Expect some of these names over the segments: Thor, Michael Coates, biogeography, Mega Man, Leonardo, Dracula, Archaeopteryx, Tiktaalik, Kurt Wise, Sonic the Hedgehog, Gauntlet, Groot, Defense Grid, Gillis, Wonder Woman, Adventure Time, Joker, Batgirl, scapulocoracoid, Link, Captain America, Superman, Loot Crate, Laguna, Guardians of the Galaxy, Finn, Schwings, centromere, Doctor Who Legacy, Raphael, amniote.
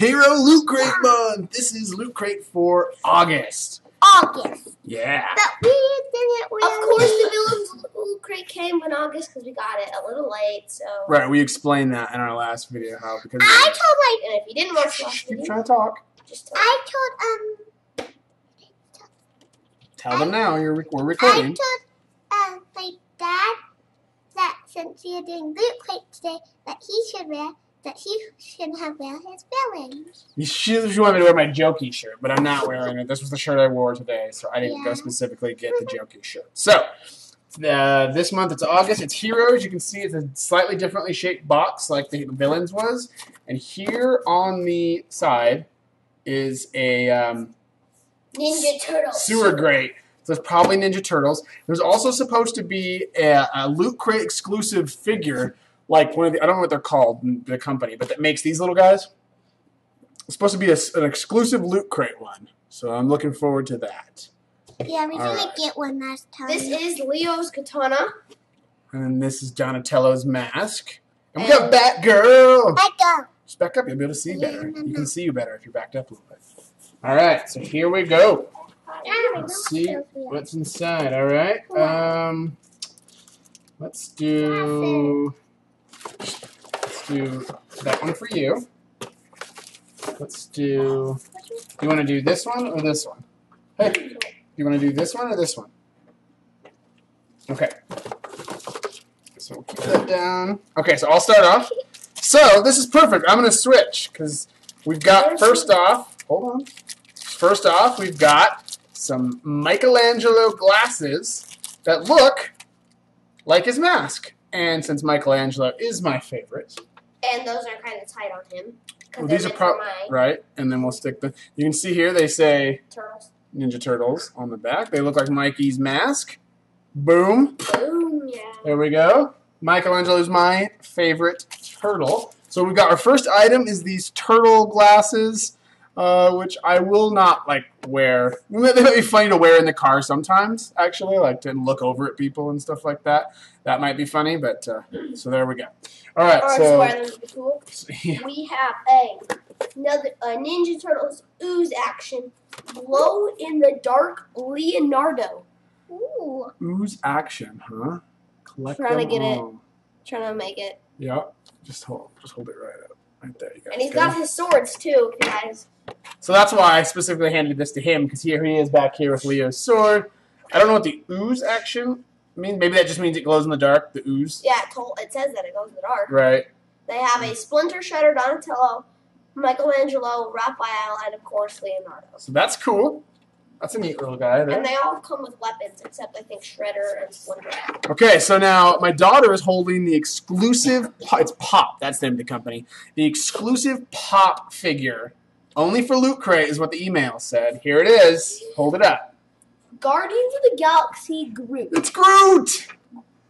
Hero Loot Crate Month. This is Loot Crate for August. August. Yeah. But we didn't. Of course, the new Loot Crate came in August because we got it a little late. So. Right. We explained that in our last video how because. I told like, and if you didn't watch last video, keep trying to talk. Just talk. I told Tell them now. We're recording. I told my dad that since we are doing Loot Crate today, that he should wear. That he shouldn't have worn his feelings. You want me to wear my jokey shirt, but I'm not wearing it. This was the shirt I wore today, so I didn't go specifically get the jokey shirt. So, this month it's August. It's Heroes. You can see it's a slightly differently shaped box like the villains was. And here on the side is a Ninja Turtles sewer grate. So it's probably Ninja Turtles. There's also supposed to be a Loot Crate exclusive figure. Like one of the, I don't know what they're called, the company, but that makes these little guys. It's supposed to be an exclusive Loot Crate one, so I'm looking forward to that. Yeah, we didn't get one last time. This is Leo's katana, and this is Donatello's mask, and we got Batgirl. Batgirl. Just back up, you'll be able to see better. You can see you better if you're backed up a little bit. All right, so here we go. Let's see what's inside. All right, let's do. Let's do that one for you. Let's do. You want to do this one or this one? Hey, you want to do this one or this one? Okay. So we'll keep that down. Okay, so I'll start off. So this is perfect. I'm going to switch because we've got first off. Hold on. First off, we've got some Michelangelo glasses that look like his mask. And since Michelangelo is my favorite, and those are kind of tight on him, well, these are probably right. And then we'll stick the. You can see here they say Turtles. Ninja Turtles on the back. They look like Mikey's mask. Boom. Boom. Yeah. There we go. Michelangelo's my favorite turtle. So we got our first item is these turtle glasses, which I will not like wear. They might be funny to wear in the car sometimes, actually, like to look over at people and stuff like that. That might be funny, but so there we go. All right, so we have another Ninja Turtles ooze action, glow in the dark Leonardo. Ooh. Ooze action, huh? Collect trying to get all. It, trying to make it. Yeah, just hold it right up, right there. You go. And he's got his swords too, guys. So that's why I specifically handed this to him because here he is back here with Leo's sword. I don't know what the ooze action. I mean, maybe that just means it glows in the dark, the ooze. Yeah, it says that it glows in the dark. Right. They have a Splinter, Shredder, Donatello, Michelangelo, Raphael, and of course Leonardo. So that's cool. That's a neat little guy there. And they all come with weapons, except I think Shredder and Splinter. Okay, so now my daughter is holding the exclusive, it's Pop, that's the name of the company, the exclusive Pop figure, only for Loot Crate is what the email said. Here it is. Hold it up. Guardians of the Galaxy Groot. It's Groot!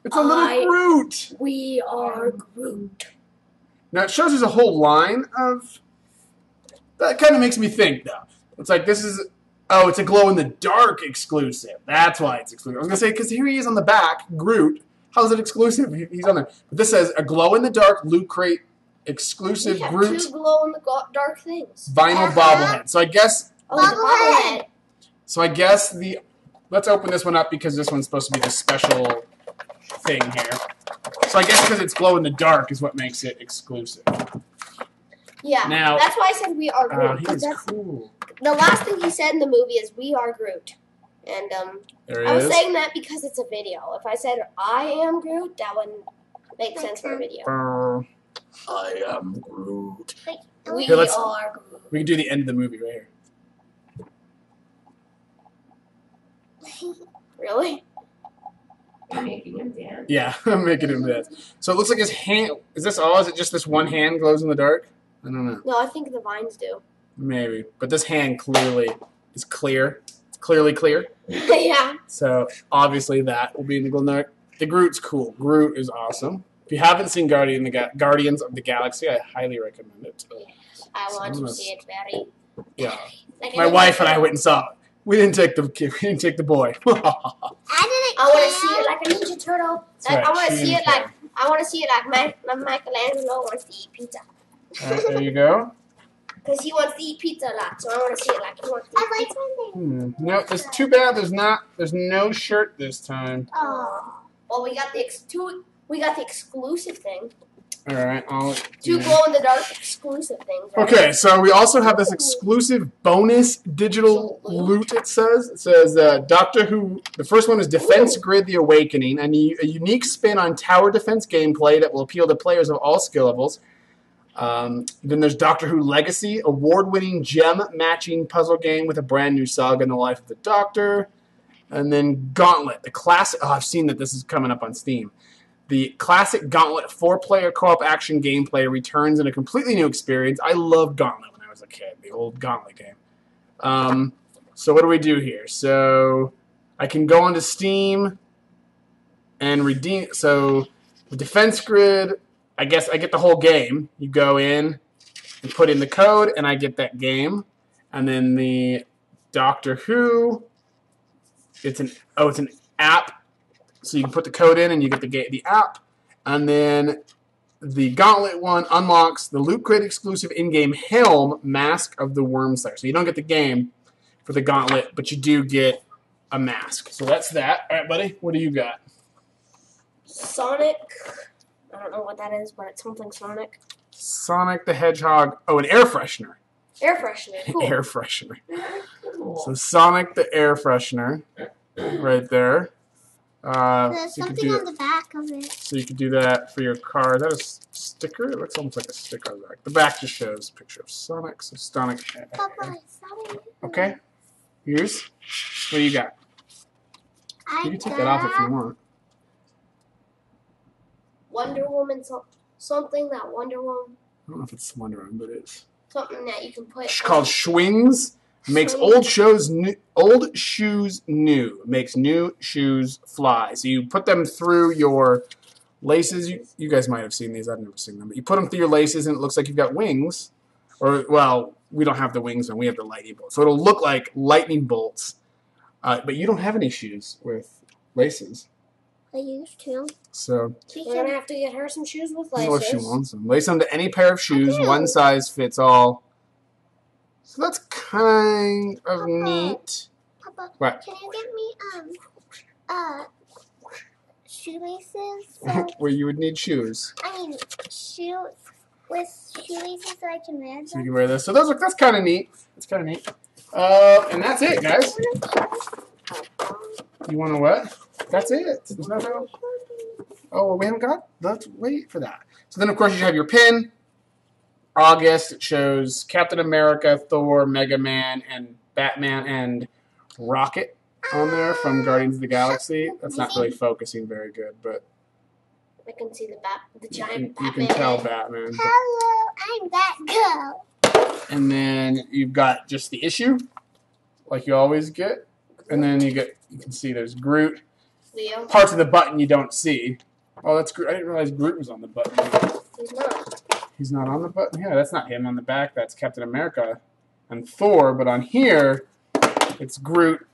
It's a little Groot! We are Groot. Now it shows there's a whole line of... That kind of makes me think, though. It's like this is... Oh, it's a glow-in-the-dark exclusive. That's why it's exclusive. I was going to say, because here he is on the back, Groot. How is it exclusive? He's on there. But this says, a glow-in-the-dark Loot Crate exclusive Groot... two glow-in-the-dark things. Vinyl bobblehead. So I guess... Oh, bobblehead! So I guess the... Let's open this one up because this one's supposed to be the special thing here. So I guess because it's glow in the dark is what makes it exclusive. Yeah, now, that's why I said we are Groot. He is cool. The last thing he said in the movie is we are Groot. And I was saying that because it's a video. If I said I am Groot, that wouldn't make sense for a video. I am Groot. We are Groot. We can do the end of the movie right here. Really? You're making him dance? Yeah, I'm making him dance. So it looks like his hand... Is this all? Is it just this one hand glows in the dark? I don't know. No, I think the vines do. Maybe. But this hand clearly is clear. It's clearly clear. Yeah. So obviously that will be in the glow in the dark. The Groot's cool. Groot is awesome. If you haven't seen Guardians of the Galaxy, I highly recommend it. Yes, I want to see it, Barry. Yeah. Like my wife and I went and saw it. We didn't take the kid. We didn't take the boy. I want to see it like a Ninja Turtle. Like, right. I want to see it like I want to see it like Michelangelo wants to eat pizza. All right, there you go. Because he wants to eat pizza a lot, so I want to see it like he wants to eat pizza. No, it's too bad there's no shirt this time. Oh. Well, we got the exclusive thing. All right, two glow-in-the-dark exclusive things. Right? Okay, so we also have this exclusive bonus digital loot. It says Doctor Who. The first one is Defense Grid: The Awakening, a unique spin on tower defense gameplay that will appeal to players of all skill levels. Then there's Doctor Who Legacy, award-winning gem-matching puzzle game with a brand new saga in the life of the Doctor. And then Gauntlet, the classic. Oh, I've seen that this is coming up on Steam. The classic Gauntlet 4-player co-op action gameplay returns in a completely new experience. I loved Gauntlet when I was a kid, the old Gauntlet game. So what do we do here? So I can go onto Steam and redeem. So the Defense Grid, I guess I get the whole game. You go in and put in the code, and I get that game. And then the Doctor Who, it's an app. So you can put the code in and you get the app. And then the Gauntlet one unlocks the Loot Crate exclusive in-game helm, Mask of the Worm Slayer. So you don't get the game for the Gauntlet, but you do get a mask. So that's that. All right, buddy, what do you got? Sonic. I don't know what that is, but it's something Sonic. Sonic the Hedgehog. Oh, an air freshener. Air freshener. Cool. Air freshener. Cool. So Sonic the air freshener right there. There's something on the back of it. So you could do that for your car. Is that a sticker? It looks almost like a sticker on the back. The back just shows a picture of Sonic. So Sonic. Papa, Sonic. Okay. Here's. What do you got? You can take that off if you want. Wonder Woman. Something that Wonder Woman. I don't know if it's Wonder Woman, but it is. Something that you can put. It's called Schwings. Makes old shoes new. Makes new shoes fly. So you put them through your laces. You guys might have seen these. I've never seen them. But you put them through your laces, and it looks like you've got wings. Or, well, we don't have the wings, and we have the lightning bolts. So it'll look like lightning bolts. But you don't have any shoes with laces. I used to. So she's going to have to get her some shoes with laces. If she wants them. Lace them to any pair of shoes. One size fits all. So that's kind of neat. Papa, what? Can you get me shoelaces? Where you would need shoes. I mean, shoes with shoelaces so I can wear them. So you can wear this. So that's kind of neat. That's kind of neat. And that's it, guys. You want to what? That's it. There's no. Oh, well, we haven't got. Let's wait for that. So then, of course, you have your pin. August, it shows Captain America, Thor, Mega Man, and Batman and Rocket on there from Guardians of the Galaxy. That's not really focusing very good, but I can see the giant Batman. You can tell Batman. Hello, I'm Batgirl. And then you've got just the issue, like you always get. And then you can see there's Groot. Leo. Parts of the button you don't see. Oh, that's Groot. I didn't realize Groot was on the button. He's not. He's not on the button. Yeah, that's not him on the back. That's Captain America and Thor. But on here, it's Groot,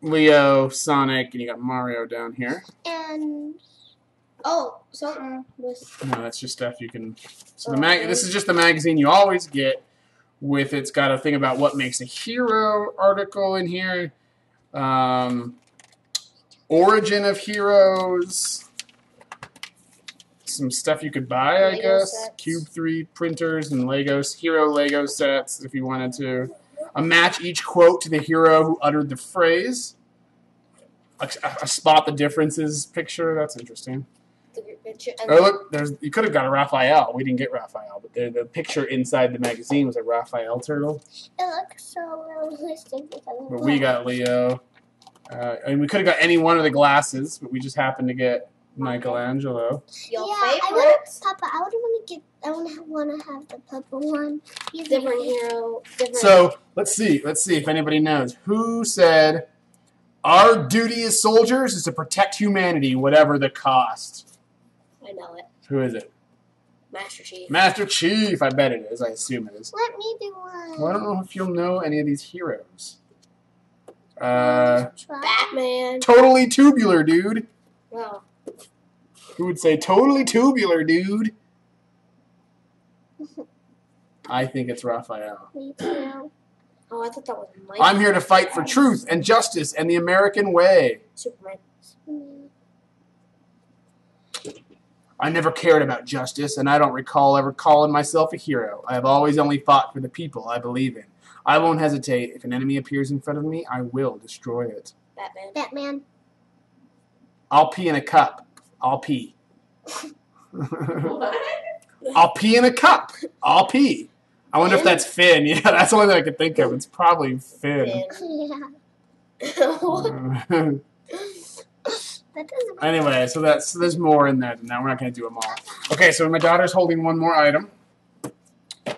Leo, Sonic, and you got Mario down here. And oh, something was. No, that's just stuff you can. So this is just the magazine you always get. With it's got a thing about what makes a hero article in here, origin of heroes. Some stuff you could buy, Lego I guess. Sets. Cube 3 printers and Legos, hero Lego sets if you wanted to. A match each quote to the hero who uttered the phrase. A spot the differences picture. That's interesting. Oh look, you could have got a Raphael. We didn't get Raphael, but the picture inside the magazine was a Raphael turtle. It looks so realistic. But we got Leo. And we could have got any one of the glasses, but we just happened to get Michelangelo. Your favorite? Papa, I would want to get. I want to have the purple one. He's different hero. Different. So let's see. Let's see if anybody knows who said, "Our duty as soldiers is to protect humanity, whatever the cost." I know it. Who is it? Master Chief. Master Chief. I bet it is. I assume it is. Let me do one. Well, I don't know if you'll know any of these heroes. Batman. Totally tubular, dude. Well. Who would say totally tubular, dude? I think it's Raphael. Me too. Oh, I thought that was Mike. I'm here to fight for truth and justice and the American way. Superman. I never cared about justice, and I don't recall ever calling myself a hero. I have always only fought for the people I believe in. I won't hesitate. If an enemy appears in front of me, I will destroy it. Batman. Batman. I'll pee in a cup. I'll pee. I'll pee in a cup. I'll pee. I wonder if that's Finn. Yeah, that's the only thing I could think of. It's probably Finn. Yeah. Anyway, so that's there's more in there than that. We're not going to do them all. Okay, so my daughter's holding one more item.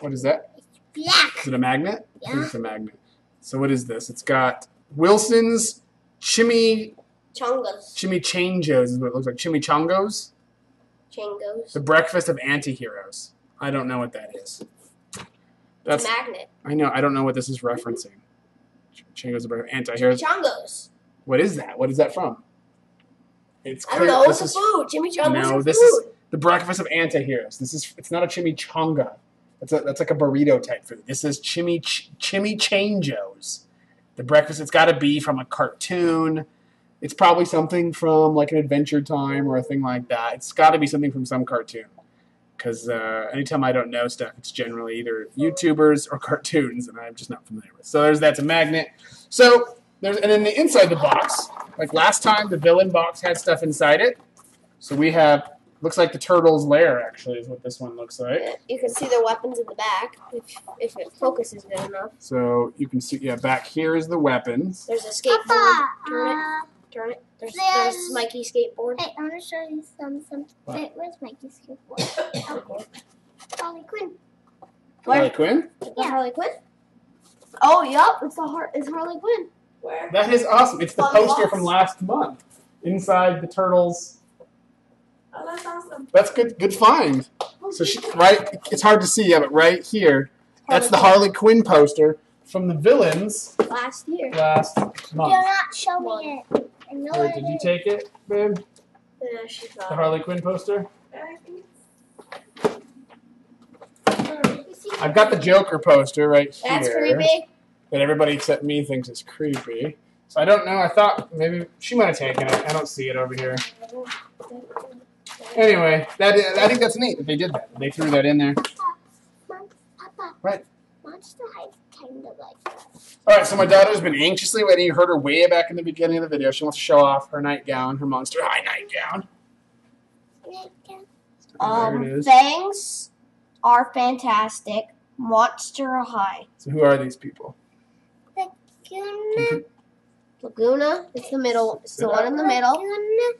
What is that? It's black. Is it a magnet? Yeah. I think it's a magnet. So what is this? It's got Wilson's Chimichangos is what it looks like. Chimichangos? Changos. The breakfast of anti-heroes. I don't know what that is. That's a magnet. I know. I don't know what this is referencing. Chimichangos, the breakfast of anti-heroes. Chimichangos. What is that? What is that from? It's clear. I don't know. This is food. Chimichangos is food. No, this is the breakfast of anti-heroes. This is. It's not a chimichanga. That's like a burrito type food. This is chimichangos. The breakfast. It's got to be from a cartoon. It's probably something from like an Adventure Time or a thing like that. It's got to be something from some cartoon. Because anytime I don't know stuff, it's generally either YouTubers or cartoons, and I'm just not familiar with. So there's that's a magnet. So there's and then the inside the box. Like last time, the villain box had stuff inside it. So we have, looks like the turtle's lair, actually, is what this one looks like. Yeah, you can see the weapons in the back, if it focuses good enough. So you can see, yeah, back here is the weapons. There's a skateboard. Papa, turn it. There's Mikey's skateboard. Hey, I want to show you something. Where's Mikey's skateboard? Harley Quinn. Where? Harley Quinn? Yeah. Harley Quinn? Oh, yup, it's Harley Quinn. Where? That is awesome. It's the poster from last month. Inside the turtles. Oh, that's awesome. That's good find. So she, right, it's hard to see, yeah, but right here, that's the Harley Quinn poster from the villains last year. Last month. You're not showing it. I know. Wait, did you take it, babe? Yeah, she got it. The Harley Quinn poster? I've got the Joker poster right here. That's creepy. But everybody except me thinks it's creepy. So I don't know. I thought maybe she might have taken it. I don't see it over here. Anyway, I think that's neat that they did that. They threw that in there. Papa. What? Monster High kind of like that. All right, so my daughter's been anxiously waiting. You heard her way back in the beginning of the video. She wants to show off her nightgown, her Monster High nightgown. Things are fantastic. Monster High. So who are these people? Laguna, it's the middle. It's the one in the middle. Laguna,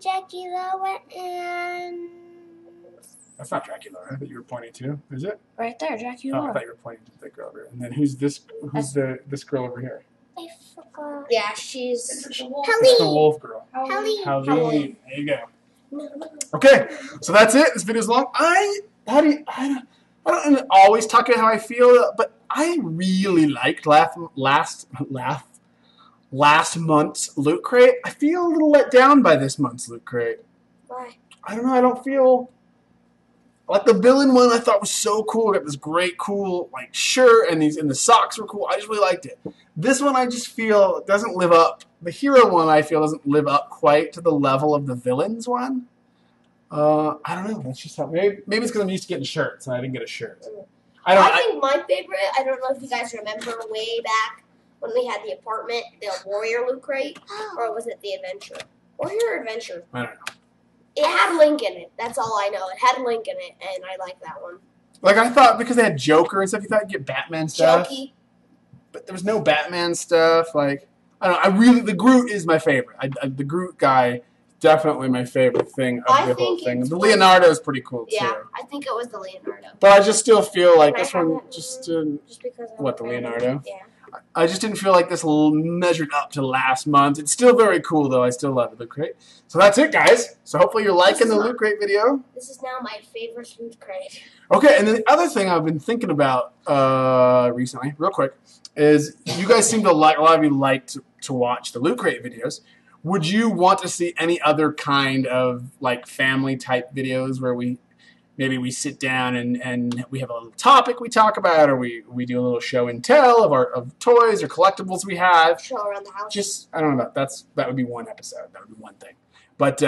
Dracula, and that's not Dracula. I thought you were pointing to. Is it? Right there, Dracula. Oh, I thought you were pointing to the girl over here. And then who's this? Who's this girl over here? I forgot. Yeah, she's the wolf. It's the wolf girl. Helene. There you go. Okay, so that's it. This video's long. I don't always talk about how I feel, but I really liked last month's Loot Crate. I feel a little let down by this month's Loot Crate. Why? I don't know. I don't feel like the villain one I thought was so cool. I got this great, cool like shirt, and the socks were cool. I just really liked it. This one I just feel doesn't live up. The hero one I feel doesn't live up quite to the level of the villain's one. I don't know. That's just how maybe it's because I'm used to getting shirts and I didn't get a shirt. I think my favorite. I don't know if you guys remember way back when we had the apartment, the Warrior Loot Crate, or was it the Adventure? Warrior Adventure. I don't know. It had Link in it. That's all I know. It had Link in it, and I like that one. Like I thought, because they had Joker and stuff, you thought you'd get Batman stuff. Jokey. But there was no Batman stuff. Like I don't know. The Groot is my favorite. The Groot guy. Definitely my favorite thing of the whole thing. The Leonardo is pretty cool too. Yeah, I think it was the Leonardo. But I just still feel like this one just because what the Leonardo. Yeah. I just didn't feel like this measured up to last month. It's still very cool though. I still love the Loot Crate. So that's it, guys. So hopefully you're liking the Loot Crate video. This is now my favorite Loot Crate. Okay, and then the other thing I've been thinking about recently, real quick, is you guys seem to like a lot of you like to watch the Loot Crate videos. Would you want to see any other kind of like family type videos where we Maybe we sit down and we have a little topic we talk about, or we do a little show and tell of our toys or collectibles we have. Show around the house. Just, I don't know, that would be one episode. That would be one thing. But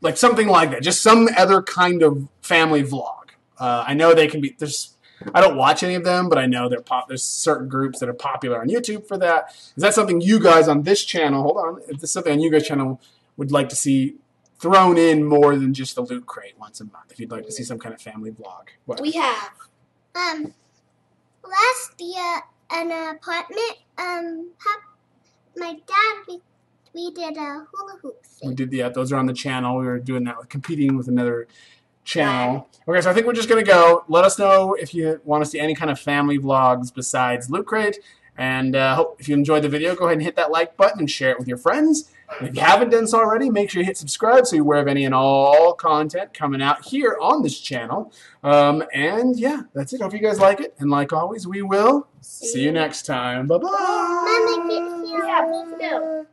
like something like that, just some other kind of family vlog. I know they can be. There's, I don't watch any of them, but I know they're there's certain groups that are popular on YouTube for that. Is that something you guys on this channel? Hold on, if this is something on you guys' channel would like to see thrown in more than just the Loot Crate once a month, if you'd like to see some kind of family vlog. What? We have last year an apartment my dad we did a hula hoop thing. We did those are on the channel. We were doing that with competing with another channel. Okay, so I think we're just gonna go. Let us know if you want to see any kind of family vlogs besides Loot Crate. And hope if you enjoyed the video, go ahead and hit that like button and share it with your friends. And if you haven't done so already, make sure you hit subscribe so you're aware of any and all content coming out here on this channel. And yeah, that's it. Hope you guys like it. And like always, we will see you next time. Bye-bye. Mama,